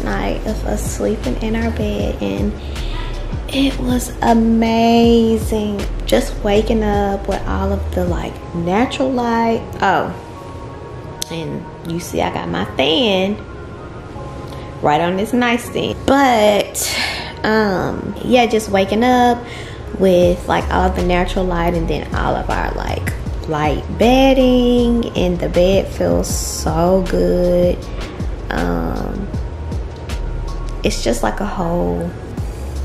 last night of us sleeping in our bed, and it was amazing. Just waking up with all of the like natural light. Oh, and you see I got my fan right on this nightstand. But yeah, just waking up with like all the natural light, and then all of our like light bedding, and the bed feels so good. It's just like a whole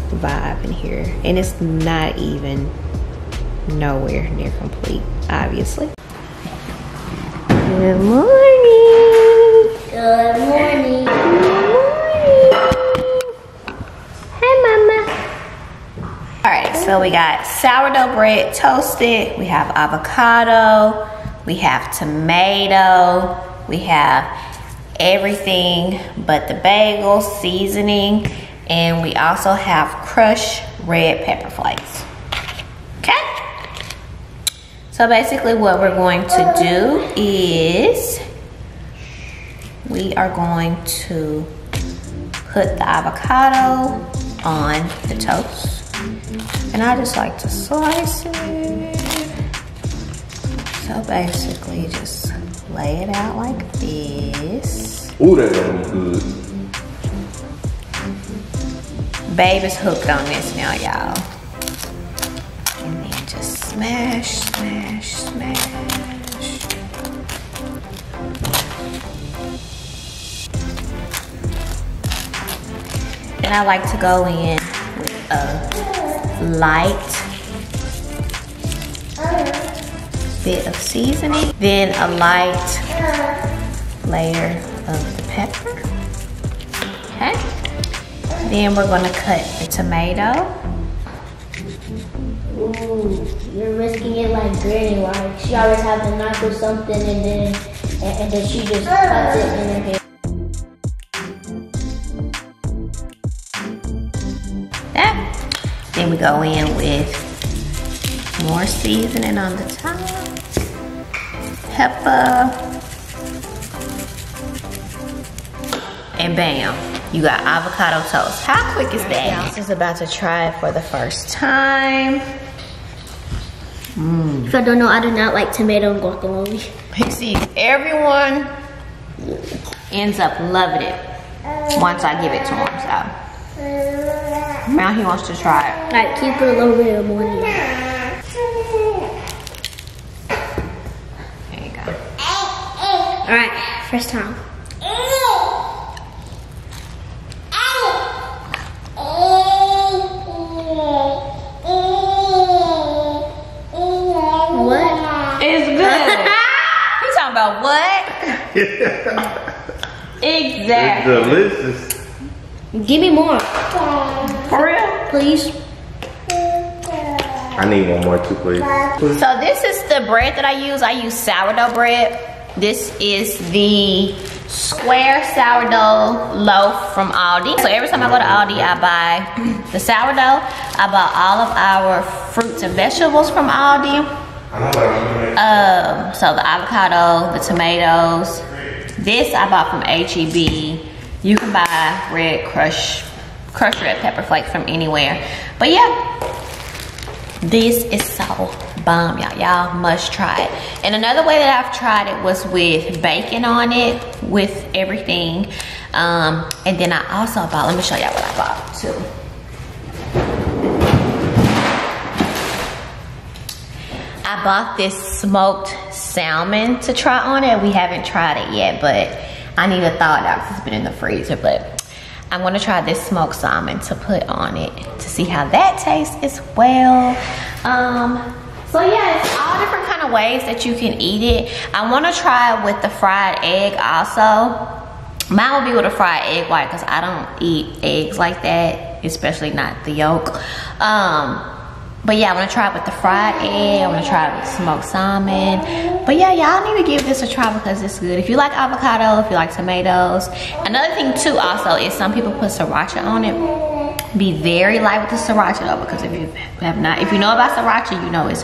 vibe in here, and it's not even nowhere near complete, obviously. Good morning. Good morning. Hi, Mama. All right, so we got sourdough bread toasted. We have avocado. We have tomato. We have everything but the bagel seasoning. And we also have crushed red pepper flakes. Okay? So basically what we're going to do is we are going to put the avocado on the toast. And I just like to slice it. So basically just lay it out like this. Ooh, that looks good. Babe is hooked on this now, y'all. And then just smash, smash, smash. And I like to go in with a light bit of seasoning, then a light layer of the pepper. Okay. Then we're gonna cut the tomato. Ooh, you're risking it like Granny. Like she always has to knock with something, and then she just cuts it in her hair. That. Then we go in with more seasoning on the top. Pepper. And bam. You got avocado toast. How quick is that? This is about to try it for the first time. Mm. If I don't know, I do not like tomato and guacamole. You see, everyone ends up loving it once I give it to him, so. Now he wants to try it. Like, keep it a little bit of morning. There you go. All right, first time. Exactly. It's delicious. Give me more. For real? Please. I need one more too, please. So this is the bread that I use. I use sourdough bread. This is the square sourdough loaf from Aldi. So every time I go to Aldi, I buy the sourdough. I buy all of our fruits and vegetables from Aldi. So the avocado, the tomatoes. This I bought from H-E-B. You can buy crushed red pepper flakes from anywhere. But yeah, this is so bomb, y'all. Y'all must try it. And another way that I've tried it was with bacon on it, with everything. And then I also bought, let me show y'all what I bought too. I bought this smoked salmon to try on it. We haven't tried it yet, but I need to thaw it out because it's been in the freezer. But I'm gonna try this smoked salmon to put on it to see how that tastes as well. So yeah, it's all different kind of ways that you can eat it. I wanna try it with the fried egg also. Mine will be with a fried egg white because I don't eat eggs like that, especially not the yolk. But yeah, I want to try it with the fried egg. I want to try it with smoked salmon. But yeah, y'all need to give this a try because it's good. If you like avocado, if you like tomatoes. Another thing too also is some people put sriracha on it. Be very light with the sriracha though, because if you have not, if you know about sriracha, you know it's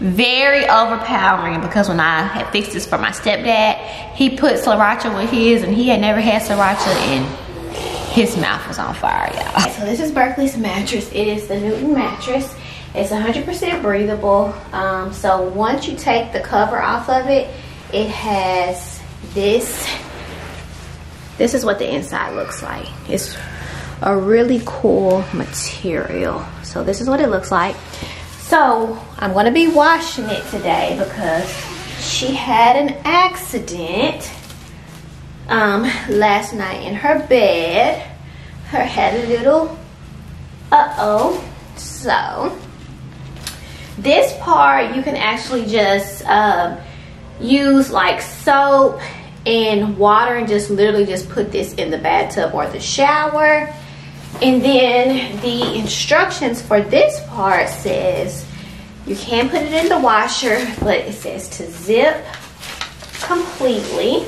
very overpowering, because when I had fixed this for my stepdad, he put sriracha with his and he had never had sriracha, and His mouth was on fire, y'all. So this is Berkeley's mattress. It is the Newton mattress. It's 100% breathable. So once you take the cover off of it, it has this. This is what the inside looks like. It's a really cool material. So this is what it looks like. So I'm gonna be washing it today because she had an accident last night in her bed. Her had a little uh-oh. So this part you can actually just use like soap and water and just literally just put this in the bathtub or the shower. And then the instructions for this part says you can put it in the washer, but it says to zip completely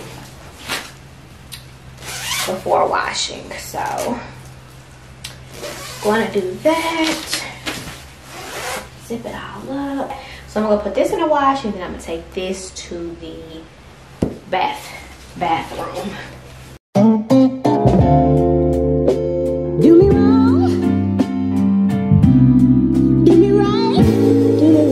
before washing. So I'm gonna do that, zip it all up. So I'm gonna put this in the wash and then I'm gonna take this to the bathroom. Do me wrong, do me right, do me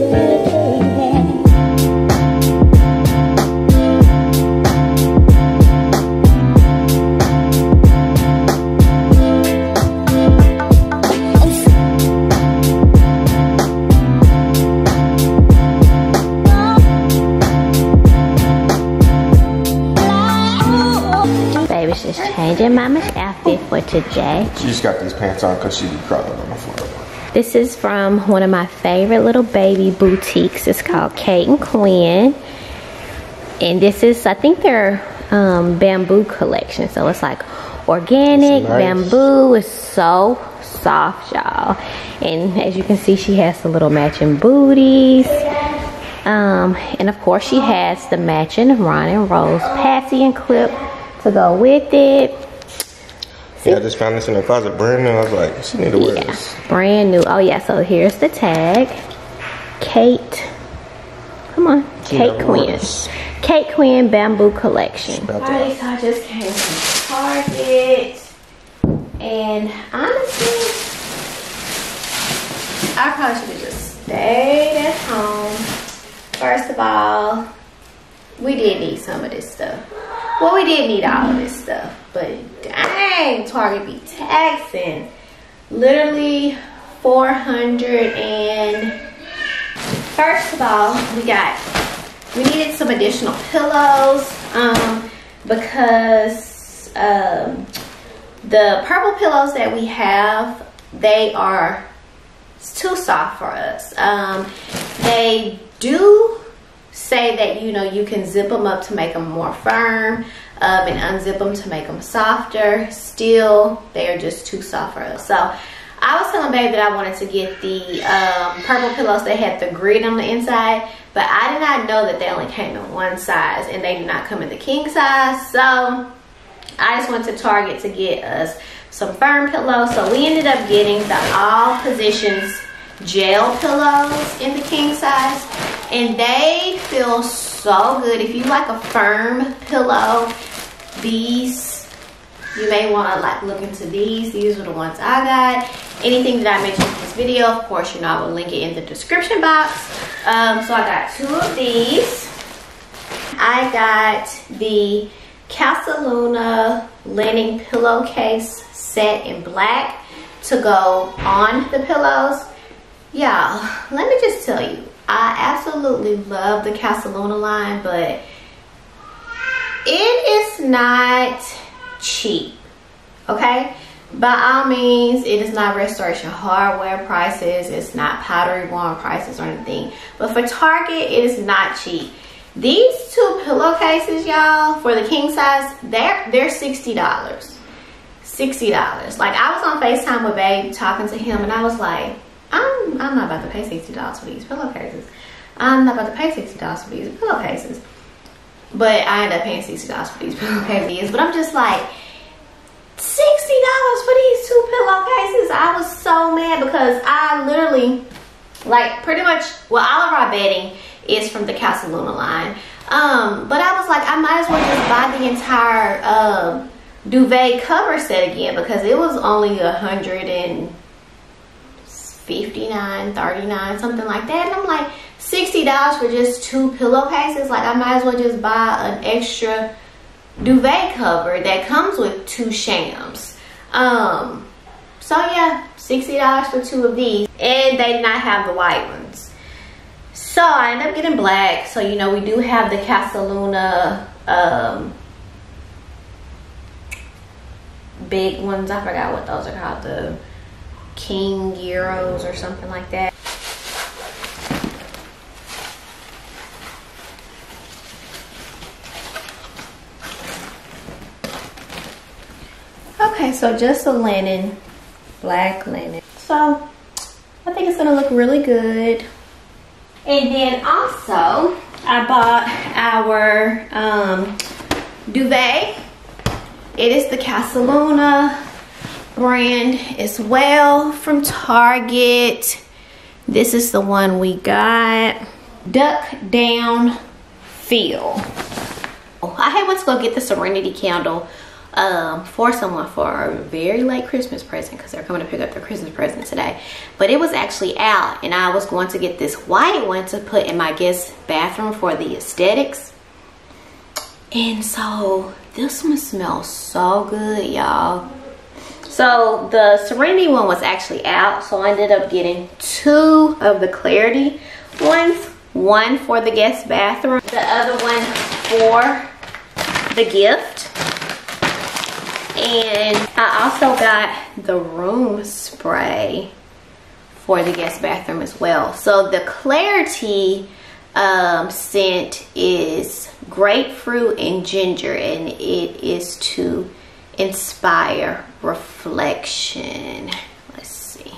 just changing Mama's outfit for today. She just got these pants on because she be crawling on the floor. This is from one of my favorite little baby boutiques. It's called Kate Quinn. And this is, I think they're bamboo collection. So it's like organic, it's nice. Bamboo. It's so soft, y'all. And as you can see, she has the little matching booties. And of course, she has the matching Ron and Rose patsy and clip to go with it. See? Yeah, I just found this in the closet, brand new. I was like, she need to wear this. Brand new. Oh yeah, so here's the tag. Kate. Come on. Kate Quinn. Kate Quinn Bamboo Collection. Alright, so I just came from Target. And honestly, I probably should have just stayed at home. First of all, we did need some of this stuff. Well, we did need all of this stuff, but dang, Target be taxing. Literally $400 and... First of all, we needed some additional pillows because the purple pillows that we have, they are too soft for us. They do say that, you know, you can zip them up to make them more firm and unzip them to make them softer. Still, they are just too soft for us. So I was telling babe that I wanted to get the purple pillows. They had the grid on the inside, but I did not know that they only came in one size and they do not come in the king size. So I just went to Target to get us some firm pillows. So we ended up getting the all positions gel pillows in the king size, and they feel so good. If you like a firm pillow, these, you may want to like look into these. These are the ones I got. Anything that I mentioned in this video, of course, you know, I will link it in the description box. So I got two of these. I got the Casaluna linen pillowcase set in black to go on the pillows. Y'all, let me just tell you, I absolutely love the Casaluna line, but it is not cheap, okay? By all means, it is not Restoration Hardware prices. It's not Pottery Barn prices or anything. But for Target, it is not cheap. These two pillowcases, y'all, for the king size, they're $60. $60. Like, I was on FaceTime with babe talking to him, and I was like, I'm not about to pay $60 for these pillowcases. I'm not about to pay $60 for these pillowcases. But I end up paying $60 for these pillowcases. But I'm just like, $60 for these two pillowcases? I was so mad because I literally, like, pretty much, well, all of our bedding is from the Casaluna line. But I was like, I might as well just buy the entire duvet cover set again because it was only $159, $39, something like that. And I'm like, $60 for just 2 pillowcases? Like, I might as well just buy an extra duvet cover that comes with 2 shams. So yeah, $60 for 2 of these. And they did not have the white ones. So I ended up getting black. So, you know, we do have the Casaluna big ones. I forgot what those are called. The King Euros or something like that. Okay, so just a linen, black linen. So I think it's gonna look really good. And then also I bought our duvet. It is the Casaluna brand as well from Target. This is the one we got. Duck down feel. Oh, I went to go get the Serenity candle for someone for a very late Christmas present because they're coming to pick up their Christmas present today, but it was actually out and I was going to get this white one to put in my guest bathroom for the aesthetics. And so this one smells so good, y'all. So the Serenity one was actually out, so I ended up getting 2 of the Clarity ones, one for the guest bathroom, the other one for the gift. And I also got the room spray for the guest bathroom as well. So the Clarity scent is grapefruit and ginger, and it is to inspire reflection. Let's see.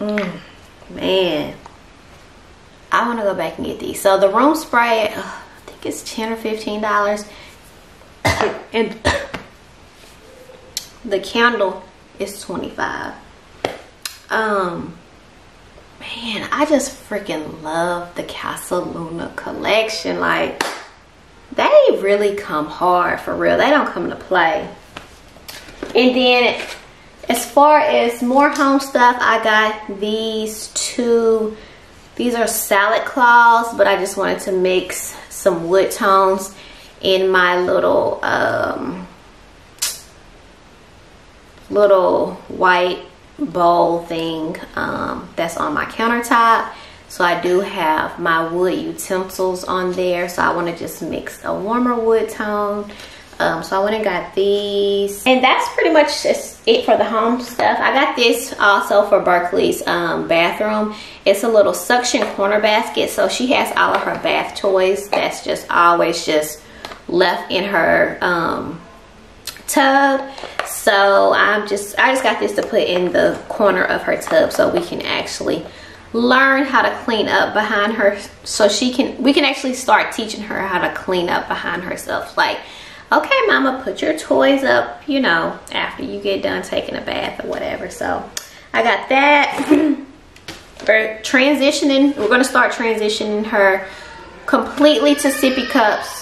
Man, I want to go back and get these. So the room spray, I think it's $10 or $15. And the candle is $25. Man, I just freaking love the Casaluna collection. Like, they really come hard, for real. They don't come to play. And then as far as more home stuff, I got these 2. These are salad claws, but I just wanted to mix some wood tones in my little little white bowl thing that's on my countertop. So I do have my wood utensils on there, so I want to just mix a warmer wood tone. So I went and got these, and that's pretty much just it for the home stuff. I got this also for Berkeley's bathroom. It's a little suction corner basket, so she has all of her bath toys that's just always just left in her tub. So I just got this to put in the corner of her tub so we can actually learn how to clean up behind her, so we can actually start teaching her how to clean up behind herself. Like, okay, mama, put your toys up, you know, after you get done taking a bath or whatever. So I got that. We're gonna start transitioning her completely to sippy cups.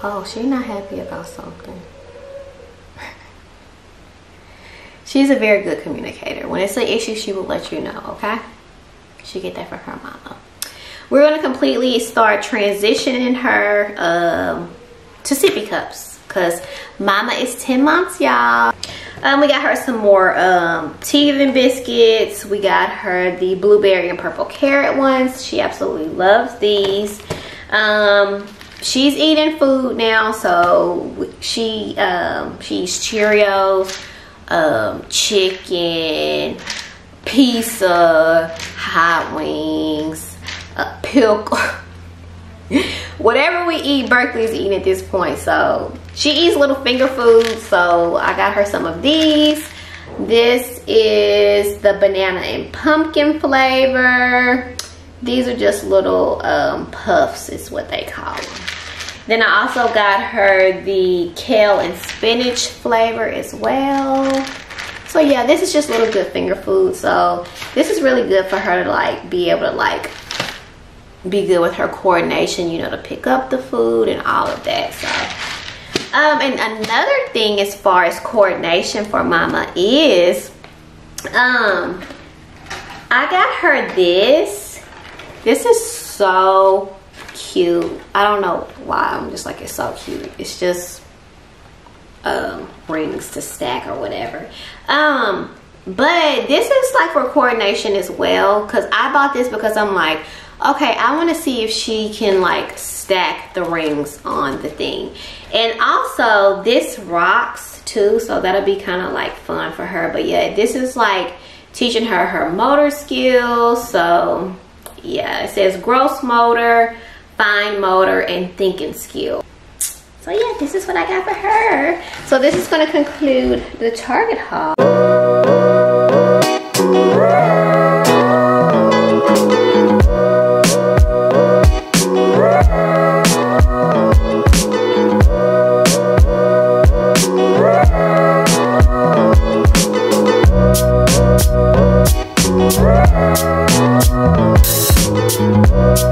Oh, she's not happy about something. She's a very good communicator. When it's an issue, she will let you know, okay? She get that from her mama. We're gonna completely start transitioning her to sippy cups because mama is 10 months, y'all. We got her some more teething biscuits. We got her the blueberry and purple carrot ones. She absolutely loves these. She's eating food now, so she eats Cheerios, chicken, pizza, hot wings, pickle. Whatever we eat, Berkeley's eating at this point. So she eats little finger foods, so I got her some of these. This is the banana and pumpkin flavor. These are just little puffs is what they call them. Then I also got her the kale and spinach flavor as well. So yeah, this is just little good finger food. So this is really good for her to like be able to like be good with her coordination, you know, to pick up the food and all of that. So and another thing as far as coordination for mama is I got her this is so cute. I don't know why, I'm just like, it's so cute. It's just rings to stack or whatever, but this is like for coordination as well, because I bought this because I'm like, okay, I want to see if she can like stack the rings on the thing. And also this rocks too, so that'll be kind of like fun for her. But yeah, this is like teaching her her motor skills. So yeah, it says gross motor, fine motor, and thinking skill. So yeah, this is what I got for her. So this is going to conclude the Target haul.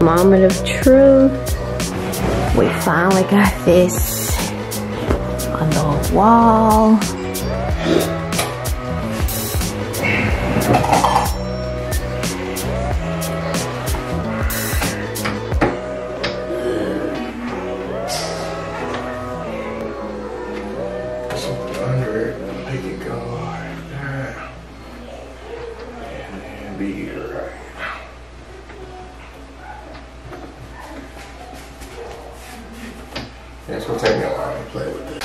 Moment of truth. We finally got this on the wall. Something under it, make it go like that. And be right. It's gonna take me a while to play with this.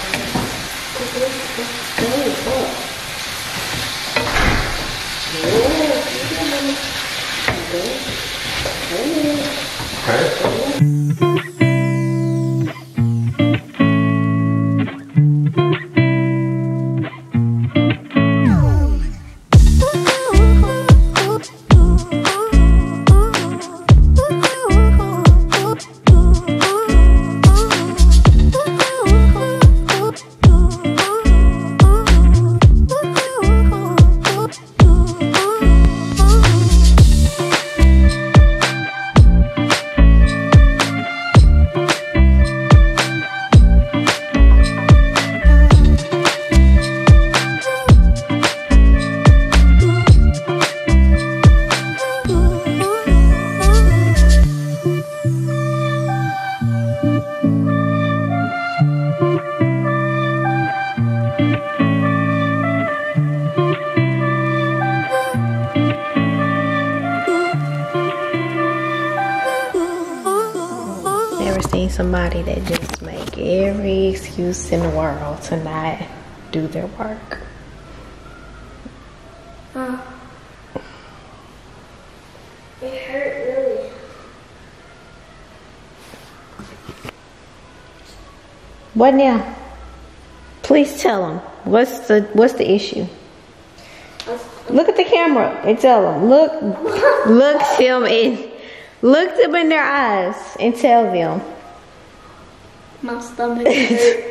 Somebody that just make every excuse in the world to not do their work. It hurt really. What now? Please tell them. What's the issue? Look at the camera and tell them. Look them in their eyes and tell them. My stomach hurt.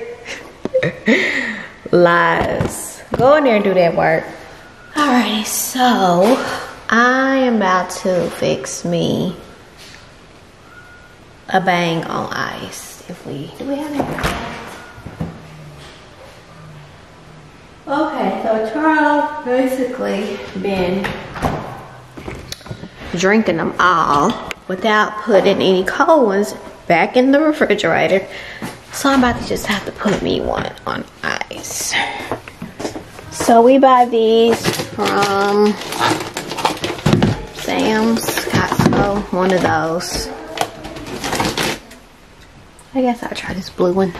Lies. Go in there and do that work. Alrighty, so I am about to fix me a Bang on ice. If we do, we have it. Okay, so Charles basically been drinking them all without putting any cold ones back in the refrigerator. So I'm about to just have to put me one on ice. So we buy these from Sam's, Costco, one of those. I guess I'll try this blue one.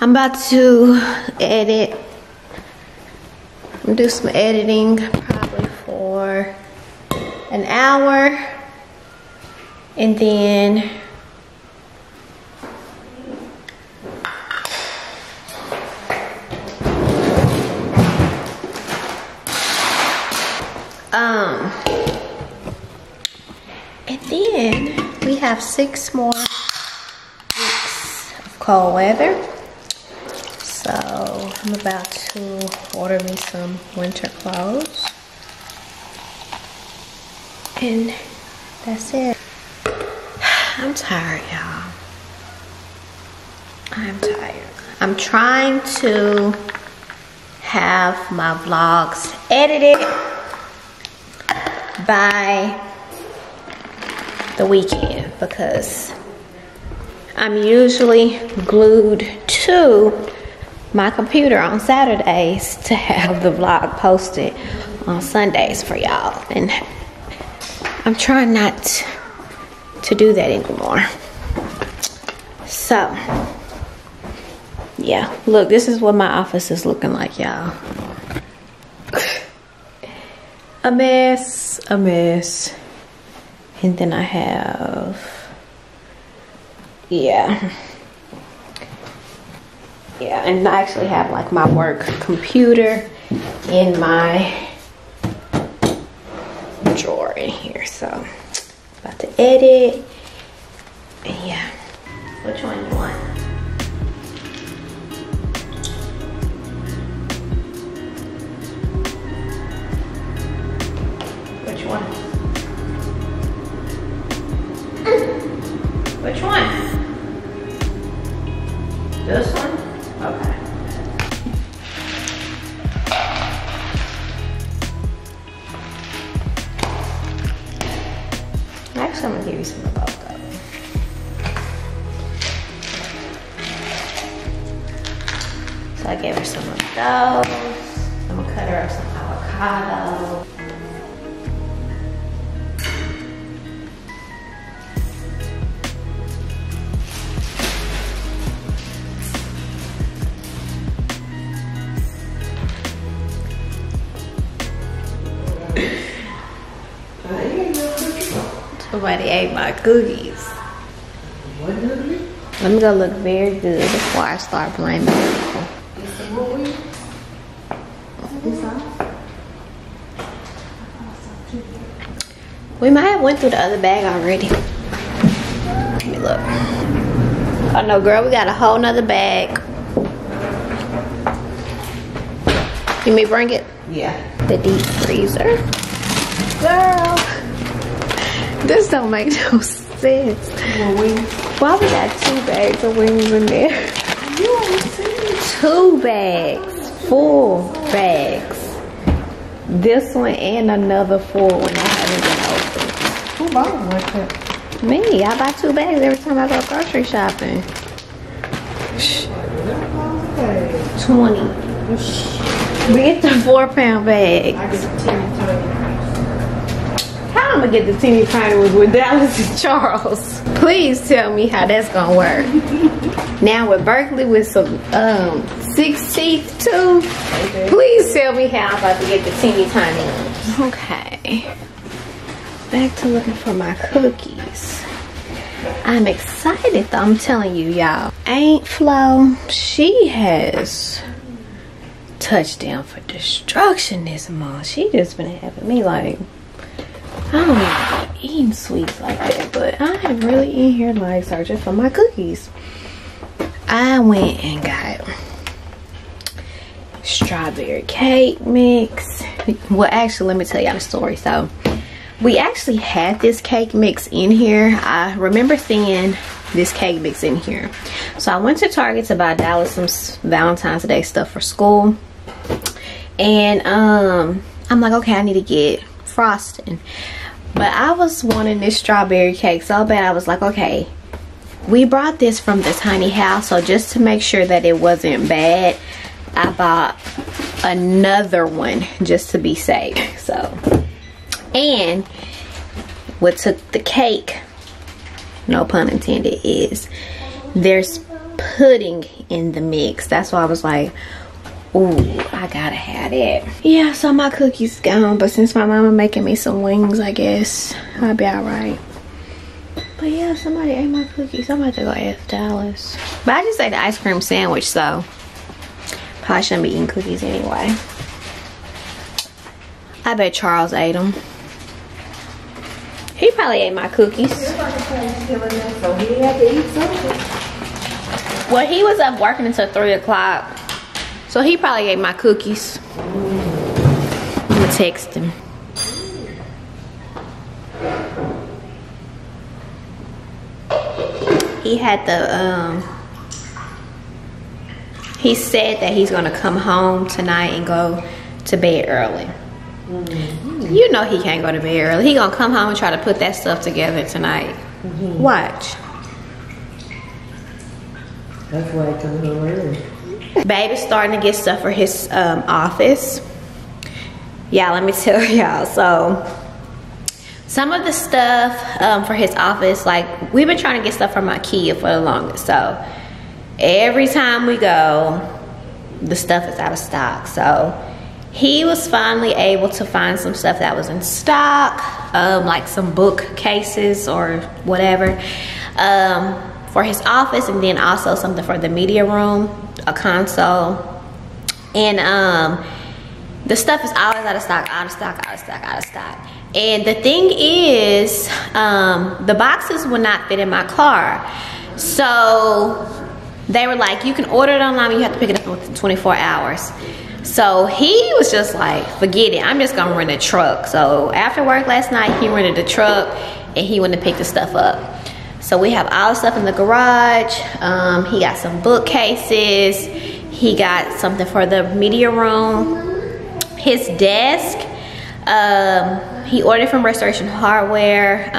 I'm about to edit. I'm gonna do some editing probably for an hour, and then we have 6 more weeks of cold weather. So I'm about to order me some winter clothes. And that's it. I'm tired, y'all. I'm tired. I'm trying to have my vlogs edited by the weekend, because I'm usually glued to my computer on Saturdays to have the vlog posted on Sundays for y'all, and I'm trying not to do that anymore. So yeah, look, this is what my office is looking like, y'all. A mess, a mess. And then I have, yeah, and I actually have like my work computer in my drawer in here. So, about to edit, and yeah. Which one you want? Which one? Which one? This one? Okay. Actually, I'm gonna give you some about that one. So I gave her some of those. I'm gonna cut her up some avocado. Somebody ate my cookies. What cookies? Let me go look very good before I start blaming people. We might have went through the other bag already. Let me look. Oh no, girl, we got a whole nother bag. You may bring it? Yeah. The deep freezer. Girl. This don't make no sense. Why we got 2 bags of wings in there? You 2 bags. 4 bags. This one and another 4 when I haven't been open. Who bought one too? Me. I buy 2 bags every time I go grocery shopping. 20. Get the 4-pound bags. I get the 10 I'm gonna get the teeny tiny ones with Dallas and Charles. Please tell me how that's gonna work. Now with Berkeley with some 6 teeth too. Please tell me how I'm about to get the teeny tiny ones. Okay. Back to looking for my cookies. I'm excited though, I'm telling you y'all. Aunt Flo, she has touchdown for destruction this month. She just been having me like, I don't even eat sweets like that, but I am really in here like searching for my cookies. I went and got strawberry cake mix. Well, actually, let me tell y'all the story. So, we actually had this cake mix in here. I remember seeing this cake mix in here. So, I went to Target to buy Dallas some Valentine's Day stuff for school. And I'm like, okay, I need to get frosting. But I was wanting this strawberry cake so bad, I was like, okay, we brought this from the tiny house, so just to make sure that it wasn't bad, I bought another one just to be safe. So, and what took the cake, no pun intended, is there's pudding in the mix. That's why I was like, ooh, I gotta have it. Yeah, so my cookie's gone, but since my mama making me some wings, I guess I'll be all right. But yeah, somebody ate my cookies. I'm about to go ask Dallas. But I just ate the ice cream sandwich, so probably shouldn't be eating cookies anyway. I bet Charles ate them. He probably ate my cookies. Well, he was up working until 3 o'clock. So he probably ate my cookies. I'm gonna text him. He had the, he said that he's gonna come home tonight and go to bed early. Mm-hmm. You know he can't go to bed early. He gonna come home and try to put that stuff together tonight. Mm-hmm. Watch. That's why he comes home early. Baby's starting to get stuff for his office. Yeah, let me tell y'all. So some of the stuff for his office, like we've been trying to get stuff from Ikea for the longest. So every time we go, the stuff is out of stock. So he was finally able to find some stuff that was in stock, like some bookcases or whatever for his office, and then also something for the media room. A console, and the stuff is always out of stock. And the thing is, the boxes will not fit in my car, so they were like, you can order it online, you have to pick it up within 24 hours. So he was just like, forget it, I'm just gonna rent a truck. So after work last night, he rented a truck and he went to pick the stuff up. So we have all the stuff in the garage. He got some bookcases. He got something for the media room. His desk, he ordered from Restoration Hardware.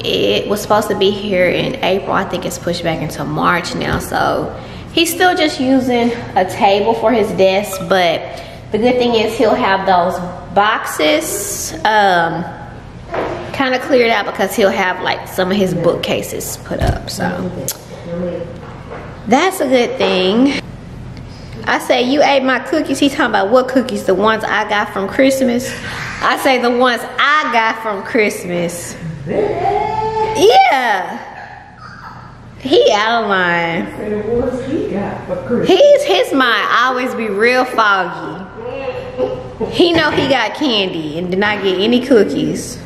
It was supposed to be here in April. I think it's pushed back into March now. So he's still just using a table for his desk, but the good thing is he'll have those boxes kind of cleared out, because he'll have like some of his bookcases put up. So that's a good thing. I say, you ate my cookies. He's talking about what cookies? The ones I got from Christmas. I say the ones I got from Christmas. Yeah, he out of line. His mind always be real foggy. He know he got candy and did not get any cookies.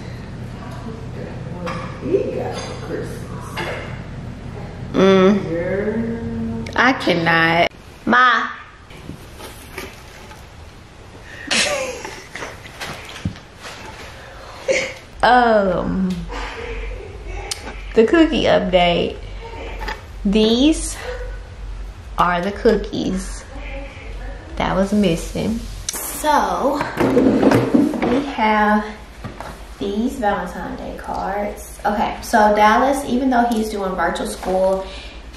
I cannot. Ma. The cookie update. These are the cookies that was missing. So we have these Valentine's Day cards. Okay, so Dallas, even though he's doing virtual school,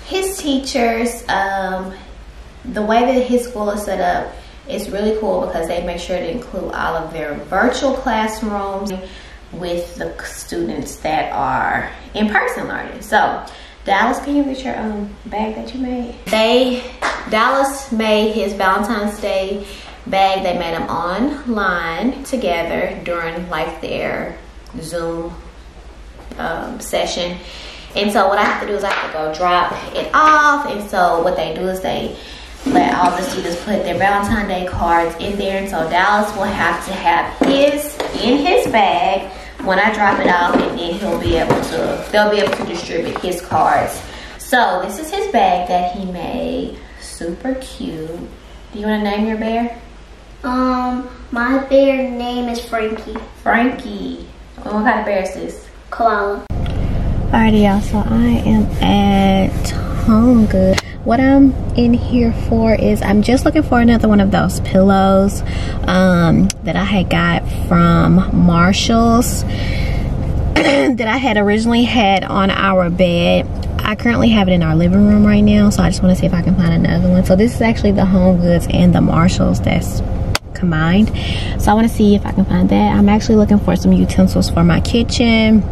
his teachers, the way that his school is set up is really cool, because they make sure to include all of their virtual classrooms with the students that are in person learning. So Dallas, can you get your bag that you made? Dallas made his Valentine's Day bag. They made them online together during like their Zoom session. And so what I have to do is I have to go drop it off. And so what they do is they let all the students put their Valentine's Day cards in there. And so Dallas will have to have his in his bag when I drop it off, and then he'll be able to, they'll be able to distribute his cards. So this is his bag that he made, super cute. Do you want to name your bear? My bear name is Frankie. Frankie. What kind of bear is this? Koala. Alrighty y'all, so I am at HomeGoods. What I'm in here for is I'm just looking for another one of those pillows that I had got from Marshall's that I had originally had on our bed. I currently have it in our living room right now, so I just want to see if I can find another one. So this is actually the HomeGoods and the Marshall's that's combined. So I want to see if I can find that. I'm actually looking for some utensils for my kitchen,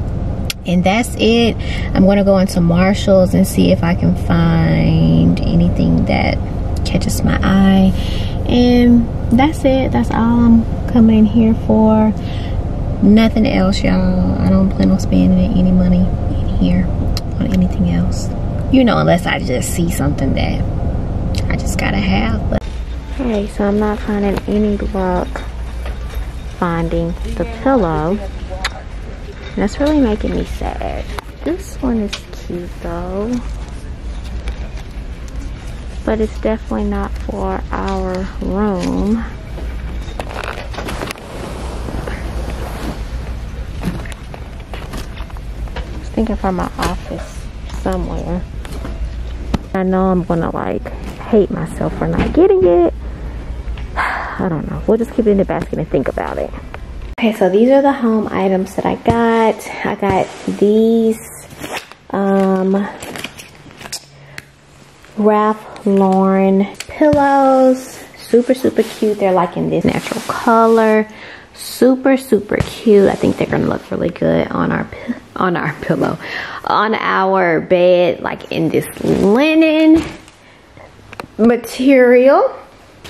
and that's it. I'm going to go into Marshall's and see if I can find anything that catches my eye, and that's it. That's all I'm coming in here for. Nothing else, y'all. I don't plan on spending any money in here on anything else, you know, unless I just see something that I just gotta have. But alright, so I'm not finding any luck finding the pillow. That's really making me sad. This one is cute though, but it's definitely not for our room. I was thinking for my office somewhere. I know I'm gonna like hate myself for not getting it. I don't know. We'll just keep it in the basket and think about it. Okay, so these are the home items that I got. I got these Ralph Lauren pillows. Super, super cute. They're like in this natural color. Super, super cute. I think they're gonna look really good on our pillow, on our bed, like in this linen material.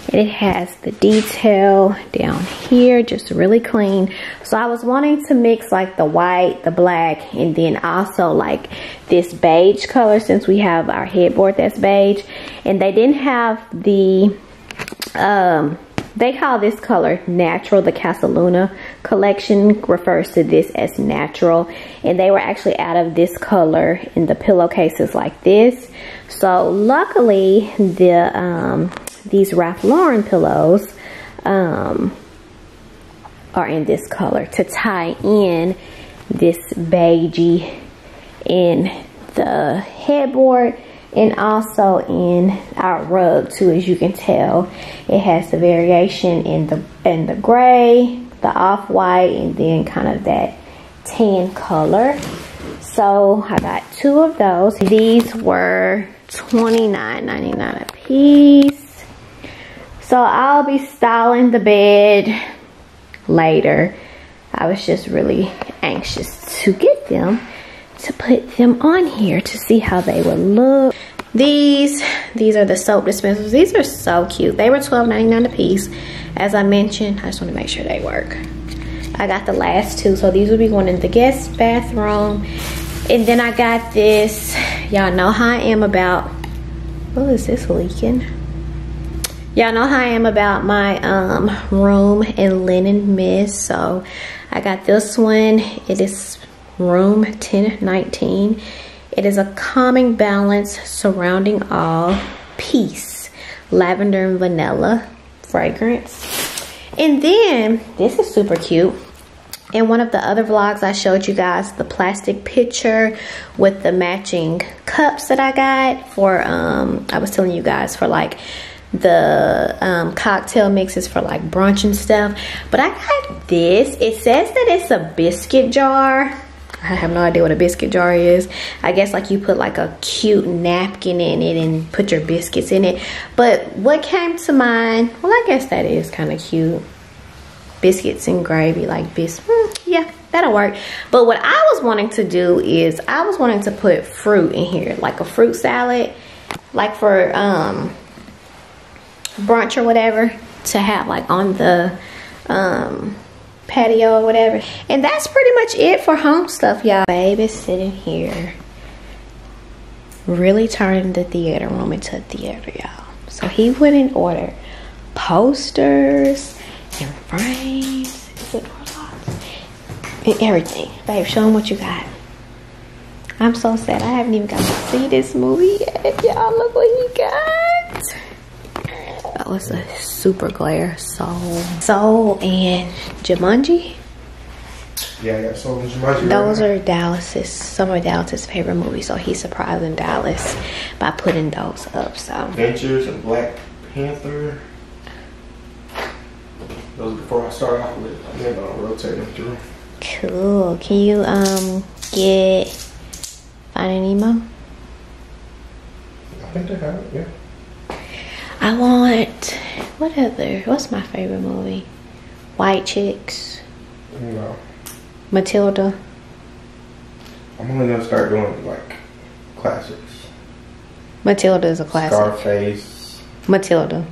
It has the detail down here, just really clean. So I was wanting to mix like the white, the black, and then also like this beige color, since we have our headboard that's beige. And they didn't have the they call this color natural. The Casaluna collection refers to this as natural, and they were actually out of this color in the pillowcases like this. So luckily the these Ralph Lauren pillows are in this color to tie in this beigey in the headboard, and also in our rug too. As you can tell, it has the variation in the gray, the off-white, and then kind of that tan color. So I got two of those. These were $29.99 a piece. So I'll be styling the bed later. I was just really anxious to get them, to put them on here, to see how they would look. These are the soap dispensers. These are so cute. They were $12.99 a piece. As I mentioned, I just want to make sure they work. I got the last two, so these will be going in the guest bathroom. And then I got this. Y'all know how I am about, oh, is this leaking? Y'all know how I am about my room and linen mist. So I got this one. It is Room 1019. It is a calming balance surrounding all, peace, lavender and vanilla fragrance. And then this is super cute. In one of the other vlogs, I showed you guys the plastic pitcher with the matching cups that I got for I was telling you guys for like the cocktail mixes for like brunch and stuff. But I got this. It says that it's a biscuit jar. I have no idea what a biscuit jar is. I guess like you put like a cute napkin in it and put your biscuits in it. But what came to mind, well, I guess that is kind of cute. Biscuits and gravy, like biscuits. Yeah, that'll work. But what I was wanting to do is I was wanting to put fruit in here, like a fruit salad, like for brunch or whatever, to have like on the patio or whatever. And that's pretty much it for home stuff, y'all. Babe is sitting here really turning the theater room into a theater, y'all. So he went and ordered posters and frames and everything. Babe, show him what you got. I'm so sad I haven't even got to see this movie yet, y'all. Look what he got. That was a super glare. Soul and Jumanji. Yeah, I got so much money. Those are Dallas's, some of Dallas's favorite movies, so he surprised in Dallas by putting those up. So Adventures and Black Panther. Those before I start off with. I'm never gonna rotate them through. Cool. Can you get Finding Nemo? I think they have it. Yeah. I want, what's my favorite movie? White Chicks. No. Matilda. I'm only gonna start doing like classics. Matilda is a classic. Scarface. Matilda.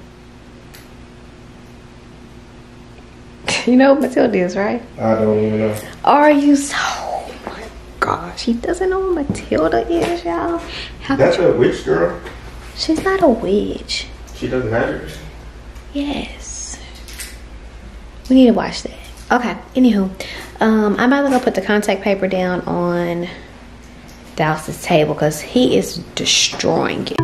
You know what Matilda is, right? I don't even know. Are you so? Oh my gosh, he doesn't know what Matilda is, y'all. That's a witch girl. She's not a witch. She does magic. Yes. We need to watch that. Okay, anywho. I'm about to go put the contact paper down on Dallas's table because he is destroying it.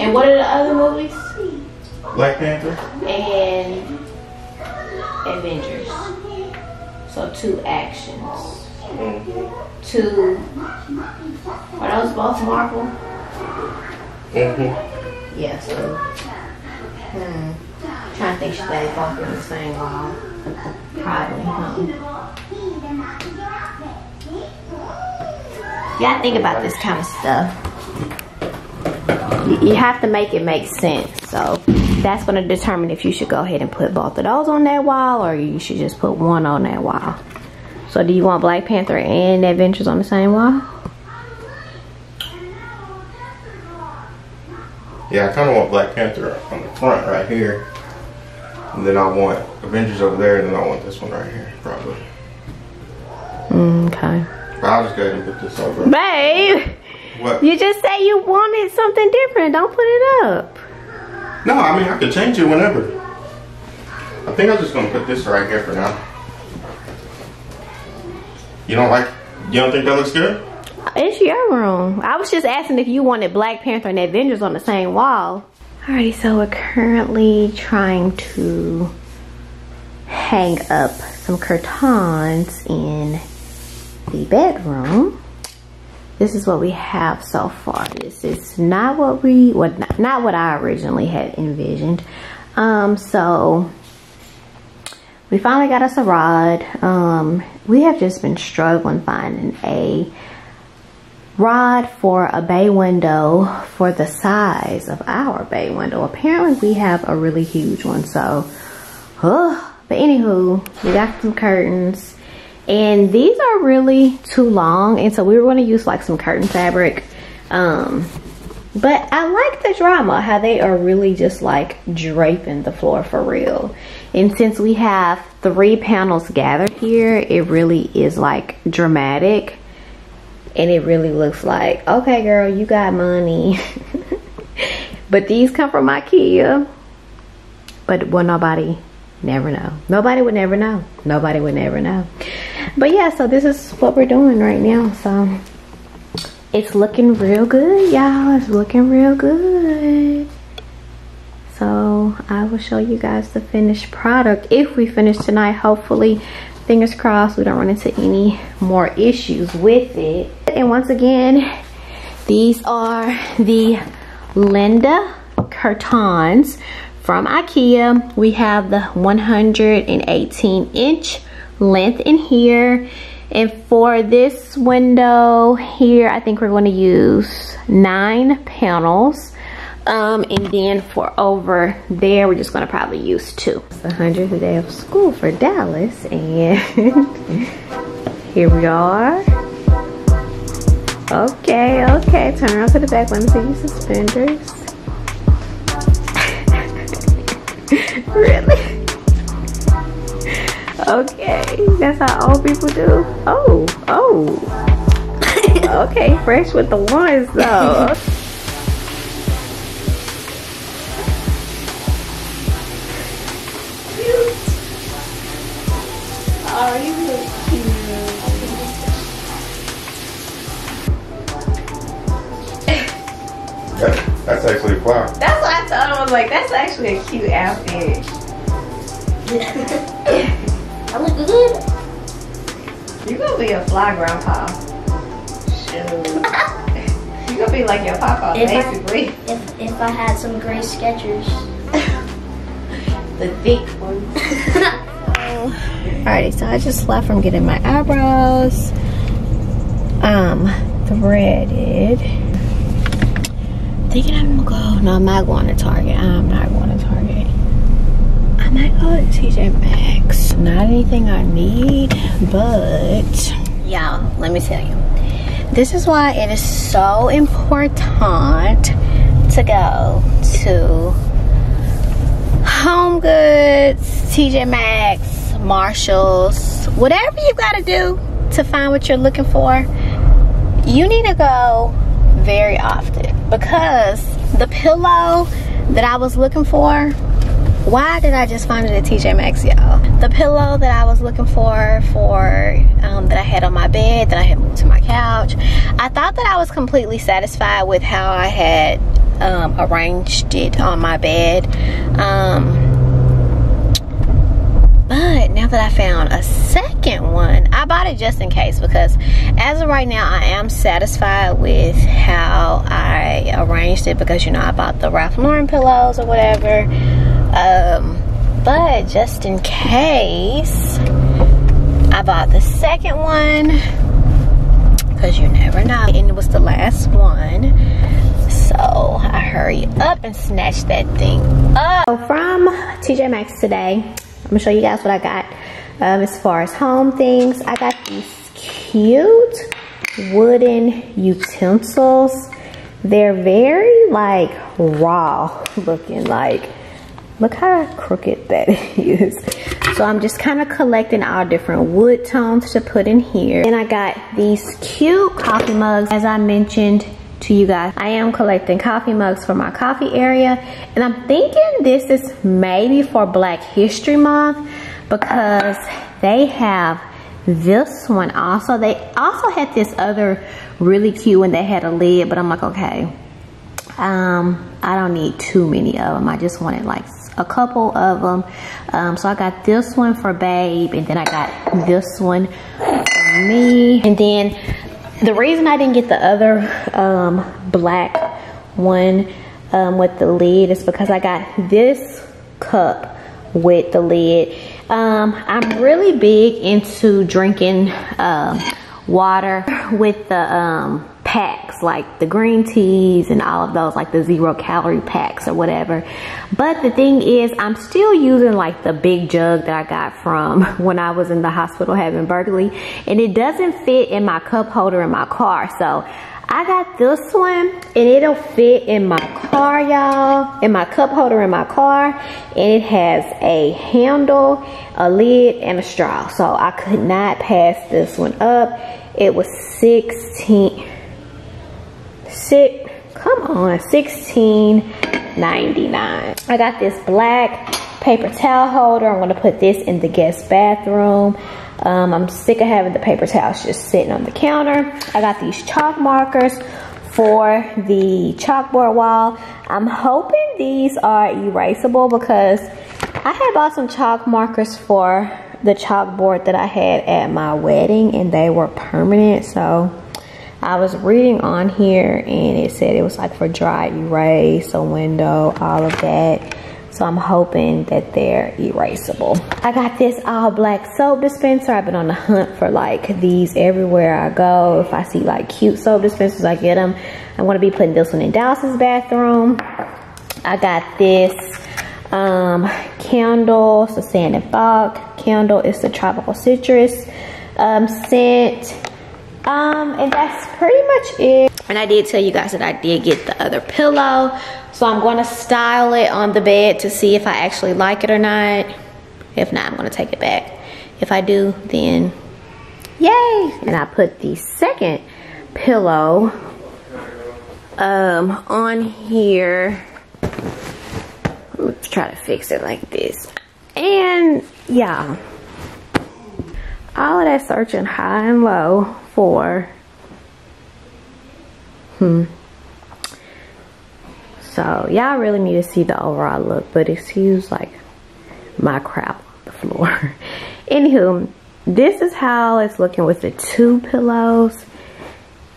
And what are the other movies? Black Panther. And Avengers. So two actions. Mm-hmm. Two. Are those both Marvel? Mm-hmm. Yeah, so. I'm trying to think should they both in the same wall. Probably. Y'all think about this kind of stuff. You have to make it make sense. So that's going to determine if you should go ahead and put both of those on that wall or you should just put one on that wall. So do you want Black Panther and Adventures on the same wall? Yeah, I kind of want Black Panther on the front right here. And then I want Avengers over there and then I want this one right here probably. Okay. I'll just go ahead and put this over. Babe! What? You just say you wanted something different. Don't put it up. No, I mean, I could change it whenever. I think I'm just gonna put this right here for now. You don't think that looks good? It's your room. I was just asking if you wanted Black Panther and Avengers on the same wall. Alrighty, so we're currently trying to hang up some curtains in the bedroom. This is what we have so far. This is not what we, not what I originally had envisioned. So we finally got us a rod. We have just been struggling finding a rod for a bay window for the size of our bay window. Apparently we have a really huge one, so but anywho, we got some curtains and these are really too long, and so we were going to use like some curtain fabric, but I like the drama how they are really just like draping the floor for real. And since we have three panels gathered here, it really is like dramatic. And it really looks like, okay girl, you got money. But these come from Ikea. But well, nobody never know. Nobody would never know. Nobody would never know. But yeah, so this is what we're doing right now. So it's looking real good, y'all. It's looking real good. So I will show you guys the finished product. If we finish tonight, hopefully, fingers crossed, we don't run into any more issues with it. And once again, these are the Linda curtains from IKEA. We have the 118 inch length in here. And for this window here, I think we're going to use 9 panels. And then for over there, we're just gonna probably use 2. It's the 100th day of school for Dallas, and here we are. Okay, okay, turn around to the back, let me see your suspenders. Really? Okay, that's how old people do. Oh, oh. Okay, fresh with the ones though. Oh, you look cute. That's actually a flower. That's what I thought. I was like, that's actually a cute outfit. I look good. You're going to be a fly grandpa. Shoot. You're going to be like your papa, basically. If I had some gray Skechers. The thick ones. Alrighty, so I just left from getting my eyebrows threaded. Thinking I'm gonna go. No, I'm not going to Target. I'm not going to Target. I might go to TJ Maxx. Not anything I need, but y'all, let me tell you. This is why it is so important to go to HomeGoods, TJ Maxx, Marshall's, whatever you gotta do to find what you're looking for. You need to go very often, because the pillow that I was looking for, why did I just find it at TJ Maxx, y'all? The pillow that I was looking for that I had on my bed, that I had moved to my couch, I thought that I was completely satisfied with how I had arranged it on my bed. But now that I found a second one, I bought it just in case, because as of right now, I am satisfied with how I arranged it, because, you know, I bought the Ralph Lauren pillows or whatever. But just in case, I bought the second one, because you never know. And it was the last one. So I hurry up and snatch that thing up. So from TJ Maxx today, I'm gonna show you guys what I got as far as home things. I got these cute wooden utensils. They're very like raw looking, like look how crooked that is. So I'm just kind of collecting all different wood tones to put in here. And I got these cute coffee mugs. As I mentioned, to you guys. I am collecting coffee mugs for my coffee area, and I'm thinking this is maybe for Black History Month because they have this one also. They also had this other really cute one that had a lid, but I'm like, okay, I don't need too many of them. I just wanted like a couple of them. So I got this one for Babe, and then I got this one for me. And then the reason I didn't get the other black one with the lid is because I got this cup with the lid. I'm really big into drinking water with the packs, like the green teas and all of those, like the zero calorie packs or whatever. But the thing is, I'm still using like the big jug that I got from when I was in the hospital having Berkeley, and it doesn't fit in my cup holder in my car. So I got this one, and it'll fit in my car, y'all, in my cup holder in my car, and it has a handle, a lid, and a straw. So I could not pass this one up. It was $16.99. I got this black paper towel holder. I'm gonna put this in the guest bathroom. I'm sick of having the paper towels just sitting on the counter. I got these chalk markers for the chalkboard wall. I'm hoping these are erasable because I had bought some chalk markers for the chalkboard that I had at my wedding, and they were permanent. So I was reading on here and it said it was like for dry erase, a window, all of that. So I'm hoping that they're erasable. I got this all black soap dispenser. I've been on the hunt for like these everywhere I go. If I see like cute soap dispensers, I get them. I'm gonna be putting this one in Dallas's bathroom. I got this candle. It's a Sand and Fog candle. It's the tropical citrus scent. And that's pretty much it. And I did tell you guys that I did get the other pillow. So I'm going to style it on the bed to see if I actually like it or not. If not, I'm going to take it back. If I do, then yay. And I put the second pillow on here. Let's try to fix it like this. And yeah, all of that searching high and low for So y'all really need to see the overall look, but excuse like my crap on the floor. Anywho, this is how it's looking with the two pillows,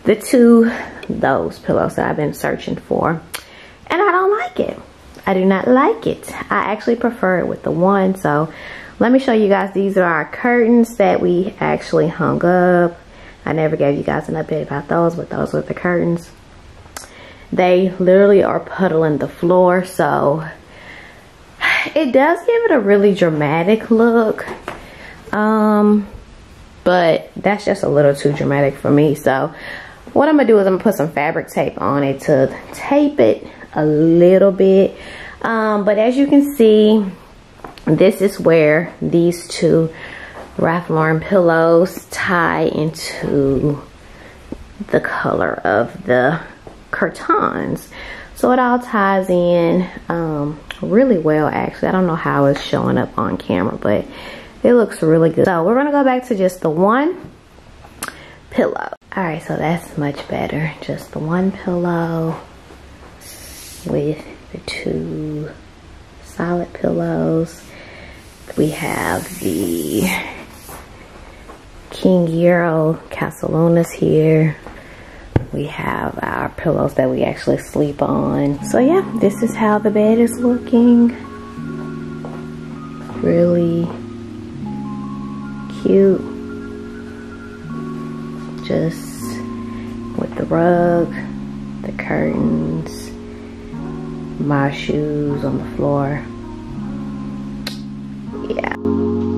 those pillows that I've been searching for, and I don't like it. I do not like it. I actually prefer it with the one. So let me show you guys. These are our curtains that we actually hung up. I never gave you guys an update about those, but those were the curtains. They literally are puddling the floor, so it does give it a really dramatic look. But that's just a little too dramatic for me. So what I'm gonna do is I'm gonna put some fabric tape on it to tape it a little bit. But as you can see, this is where these two Ralph Lauren pillows tie into the color of the curtains, so it all ties in really well. Actually, I don't know how it's showing up on camera, but it looks really good. So we're gonna go back to just the one pillow. All right, so that's much better. Just the one pillow with the two solid pillows. We have the King Euro Casalunas here. We have our pillows that we actually sleep on. So yeah, this is how the bed is looking. Really cute. Just with the rug, the curtains, my shoes on the floor. Yeah.